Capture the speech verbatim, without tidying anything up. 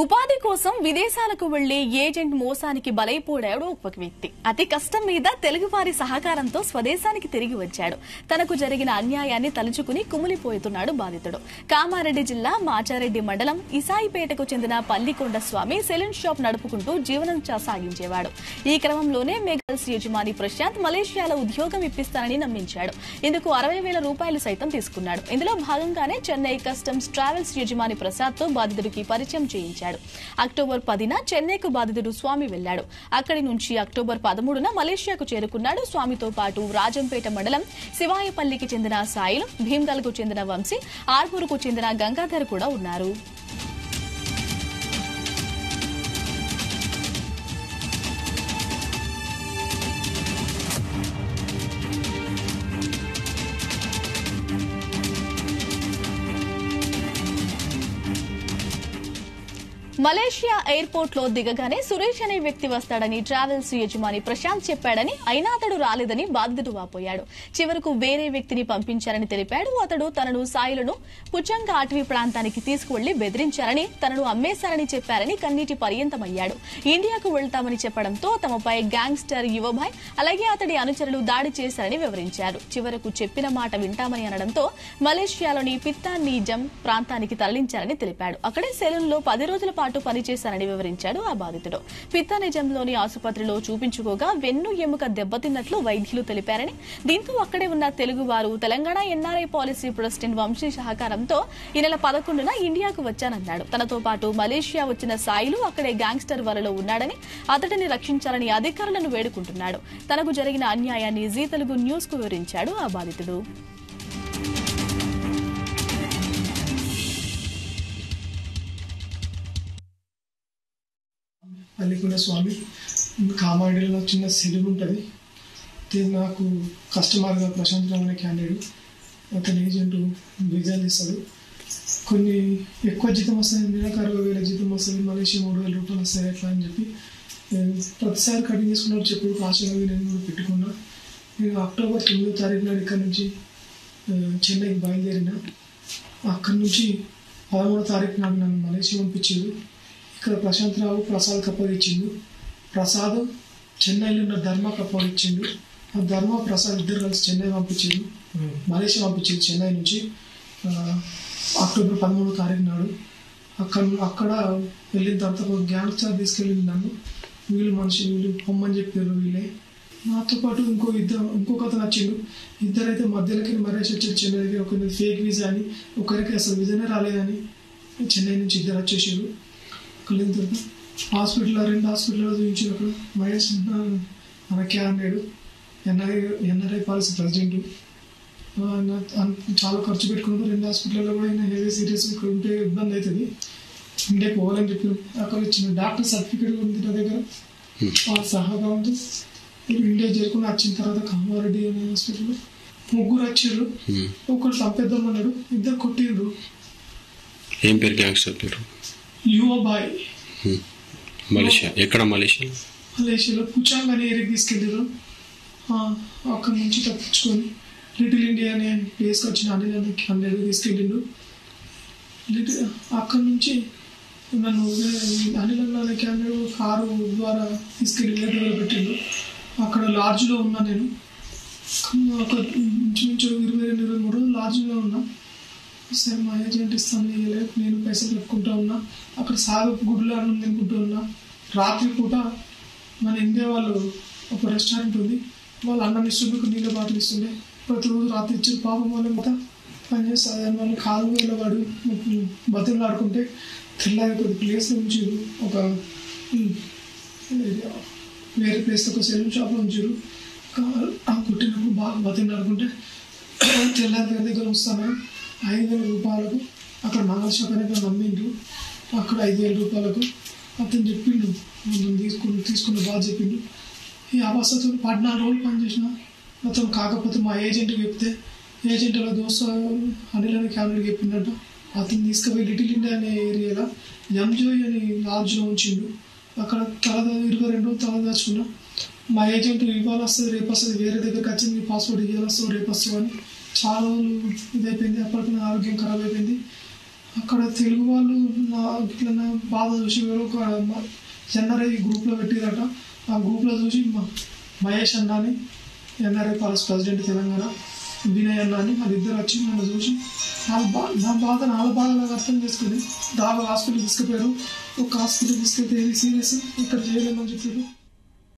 ఉపాధి కోసం విదేశాలకు వెళ్లే ఏజెంట్ మోసానికి బలైపోయాడు ఒక వ్యక్తి. అతి కష్టం మీద తెలుగువారి సహకారంతో స్వదేశానికి తిరిగి వచ్చాడు. తనకు జరిగిన అన్యాయాన్ని తలుచుకుని కుమిలిపోతున్నాడు బాధితుడు. కామారెడ్డి జిల్లా మాచారెడ్డి మండలం ఇసాయిపేటకు చెందిన పల్లికొండ స్వామి సెలూన్ షాప్ నడుపుకుంటూ జీవనం సాగించేవాడు. ఈ క్రమంలోనే మెగల్స్ యజమాని ప్రశాంత్ మలేషియాలో ఉద్యోగం ఇప్పిస్తానని నమ్మించాడు. ఇందుకు అరవై వేల రూపాయలు సైతం తీసుకున్నాడు. ఇందులో భాగంగానే చెన్నై కస్టమ్స్ ట్రావెల్స్ యజమాని ప్రసాద్ తో బాధితుడికి పరిచయం చేయించాడు. అక్టోబర్ పదిన చెన్నైకు బాధితుడు స్వామి వెళ్లాడు. అక్కడి నుంచి అక్టోబర్ పదమూడున మలేషియాకు చేరుకున్నాడు. స్వామితో పాటు రాజంపేట మండలం శివాయపల్లికి చెందిన సాయిలు, భీమ్గల్ కు చెందిన వంశీ, ఆర్మూరుకు చెందిన గంగాధర్ కూడా ఉన్నారు. మలేషియా ఎయిర్పోర్ట్ లో దిగగానే సురేష్ అనే వ్యక్తి వస్తాడని ట్రావెల్స్ యజమాని ప్రశాంత్ చెప్పాడని, అయినా అతడు రాలేదని బాధితుడు వాపోయాడు. చివరకు వేరే వ్యక్తిని పంపించారని తెలిపాడు. అతడు తనను, సాయిలను పుచ్చంగా అటవీ ప్రాంతానికి తీసుకువెళ్లి బెదిరించారని, తనను అమ్మేశారని చెప్పారని కన్నీటి పర్యంతమయ్యాడు. ఇండియాకు వెళ్తామని చెప్పడంతో తమపై గ్యాంగ్స్టర్ యువభాయ్ అలాగే అతడి అనుచరులు దాడి చేశారని వివరించారు. చివరకు చెప్పిన మాట వింటామని అనడంతో మలేషియాలోని పిత్తానిజం ప్రాంతానికి తరలించారని తెలిపాడు. అక్కడే సెలూన్ లో పది రోజుల పాటు పనిచేశారని వివరించాడు ఆ బాధితుడు. పిత్తానిజంలోని ఆసుపత్రిలో చూపించుకోగా వెన్ను ఎముక దెబ్బతిన్నట్లు వైద్యులు తెలిపారని, దీంతో అక్కడే ఉన్న తెలుగు వారు Telangana NRI policy president Vamshi సహకారంతో ఈ నెల పదకొండున ఇండియాకు వచ్చానన్నాడు. తనతో పాటు మలేషియా వచ్చిన సాయిలు అక్కడే గ్యాంగ్స్టర్ వలలో ఉన్నాడని, అతడిని రక్షించాలని అధికారులను వేడుకుంటున్నాడు. తనకు జరిగిన అన్యాయాన్ని జీ తెలుగు న్యూస్ కు వివరించాడు ఆ బాధితుడు. పల్లికొండ స్వామి కామారెడ్డిలో చిన్న సెలూన్ ఉంటుంది. నాకు కస్టమర్గా ప్రశాంత్ రామనే క్యాండిడేట్, అతని ఏజెంట్ వీజాలు ఇస్తాడు. కొన్ని ఎక్కువ జీతం వస్తాయి, నెలకు అరవై వేల జీతం వస్తుంది, మలేషియా మూడు వేల రూపాయలు వస్తాయి అట్లా అని చెప్పి ప్రతిసారి కటింగ్ చేసుకున్నాడు. చెప్పి ఆశగా నేను కూడా పెట్టుకున్నా. నేను అక్టోబర్ తొమ్మిదో తారీఖు నాడు ఇక్కడ నుంచి చెన్నైకి బయలుదేరిన. అక్కడి నుంచి పదమూడో తారీఖు నాడు నన్ను మలేషియా పంపించాడు. ఇక్కడ ప్రశాంత్ రావు ప్రసాద్ కప్పగిచ్చిండు, ప్రసాద్ చెన్నైలో ఉన్న ధర్మ కప్పగిచ్చిండు. ఆ ధర్మ ప్రసాద్ ఇద్దరు కలిసి చెన్నై పంపించిండు, మలేషియా పంపించిండు. చెన్నై నుంచి అక్టోబర్ పదమూడో తారీఖు నాడు అక్కడ అక్కడ వెళ్ళిన తర్వాత ఒక గ్యాంగ్స్టర్ తీసుకెళ్ళింది నన్ను. వీళ్ళు మనిషి వీళ్ళు పొమ్మని చెప్పారు. వీళ్ళే నాతో పాటు ఇంకో ఇద్దరు ఇంకొక అతను వచ్చిండు. ఇద్దరైతే మధ్యలోకి మలేషియా వచ్చారు. చెన్నై దగ్గర ఒకరికి ఫేక్ వీజా అని, ఒకరికి అసలు వీజానే రాలేదని చెన్నై నుంచి ఇద్దరు వచ్చేసారు. వెళ్ళిన తర్వాత హాస్పిటల్ రెండు హాస్పిటల్లో చూపించారు. అక్కడ మహేష్ మన candidate NRI NRI policy president చాలా ఖర్చు పెట్టుకున్నారు. రెండు హాస్పిటల్లో కూడా అయినా హెవీ సీరియస్ ఉంటే ఇబ్బంది అవుతుంది, ఇండియా పోవాలని చెప్పి అక్కడ ఇచ్చిన డాక్టర్ సర్టిఫికేట్ ఉంది నా దగ్గర. వాళ్ళ సహకారంతో ఇండియా చేరుకుని వచ్చిన తర్వాత కామారెడ్డి హాస్పిటల్లో ముగ్గురు వచ్చారు. ఒకరు సంపేద్దాం అన్నాడు, ఇద్దరు కొట్టిండ్రు. ఏం పేరు గ్యాంగ్స్టర్ పేరు? యువబాయ్. మలేషియా ఎక్కడ? మలేషియా మలేషియాలో పుచాంగ్ అనే ఏరియా తీసుకెళ్ళారు. అక్కడ నుంచి తప్పించుకొని లిటిల్ ఇండియా అనే ప్లేస్కి వచ్చిన అనిల్ అనే క్యాండిడేట్ తీసుకెళ్ళిండు. లిటిల్ అక్కడ నుంచి నన్ను అనిల్ అనే క్యాండిడేట్ కారు ద్వారా తీసుకెళ్ళి వేరే పెట్టిండు. అక్కడ లాడ్జ్లో ఉన్నా నేను. అక్కడ నుంచి నుంచి ఇరవై రెండు ఇరవై మూడు రోజులు లాడ్జ్లో ఉన్నా. సరే మా ఏజెంట్ ఇస్తాను ఇవ్వలేదు, నేను పైసలు పెట్టుకుంటా ఉన్నా. అక్కడ సాగపు గుడ్లు అన్నం తినుకుంటూ ఉన్నా. రాత్రి పూట మన ఇండియా వాళ్ళు ఒక రెస్టారెంట్ ఉంది, వాళ్ళు అన్నం ఇస్తుండే, నీళ్ళ బాటలు ఇస్తుండే ప్రతిరోజు రాత్రి ఇచ్చి. పాపం వాళ్ళు అంతా పని చేస్తారు. దాని వాళ్ళు కాలు వేల వాడు బతులు ఆడుకుంటే తెల్లారి కొద్ది ప్లేస్ ఉంచారు. ఒక వేరే ప్లేస్లో ఒక సెలూన్ షాప్లో ఉంచారు. కుట్టినప్పుడు బాగా బతులు ఆడుకుంటే తెల్లారి దగ్గర దగ్గర వస్తాను. ఐదు వేల రూపాయలకు అక్కడ మహారాష్ట్ర అనేది నమ్మిండు. అక్కడ ఐదు వేల రూపాయలకు అతను చెప్పిండు, మనం తీసుకుని తీసుకున్న బాగా చెప్పిండు. ఈ అవస్థతో పద్నాలుగు రోజులు పనిచేసిన అతను. కాకపోతే మా ఏజెంట్కి చెప్తే ఏజెంట్ అలా దోస్త అనిల్ అనే క్యాండిడేట్ చెప్పిండట. అతను తీసుకుపోయి లిటిల్ ఇండియా అనే ఏరియాలో ఎంజాయ్ అనే లాడ్జ్లో ఉంచిండు. అక్కడ తల ఇరవై రెండు రోజులు తల దాచుకున్నా. మా ఏజెంట్ ఇవాళ వస్తుంది రేపు వస్తుంది, వేరే దగ్గరికి వచ్చింది నీ పాస్పోర్ట్ ఇవాళ వస్తావు రేపు వస్తావు అని చాలా రోజులు ఇదైపోయింది. అప్పటికైనా ఆరోగ్యం ఖరాబ్ అయిపోయింది. అక్కడ తెలుగు వాళ్ళు ఇట్లనే బాధ చూసి వేరు చెన్నారే ఈ గ్రూప్లో పెట్టిరట. ఆ గ్రూప్లో చూసి మహేష్ అన్న అని NRI policy president Telangana, Vinay అన్న అని వాళ్ళిద్దరు వచ్చి నన్ను చూసి నా బా నా బాధ నాలో బాధ నాకు అర్థం చేసుకుని దాదాపు హాస్పిటల్ తీసుకుపోయారు. ఒక హాస్పిటల్ తీసుకెళ్తే ఏది సీరియస్ ఇక్కడ చేయలేమని చెప్పారు.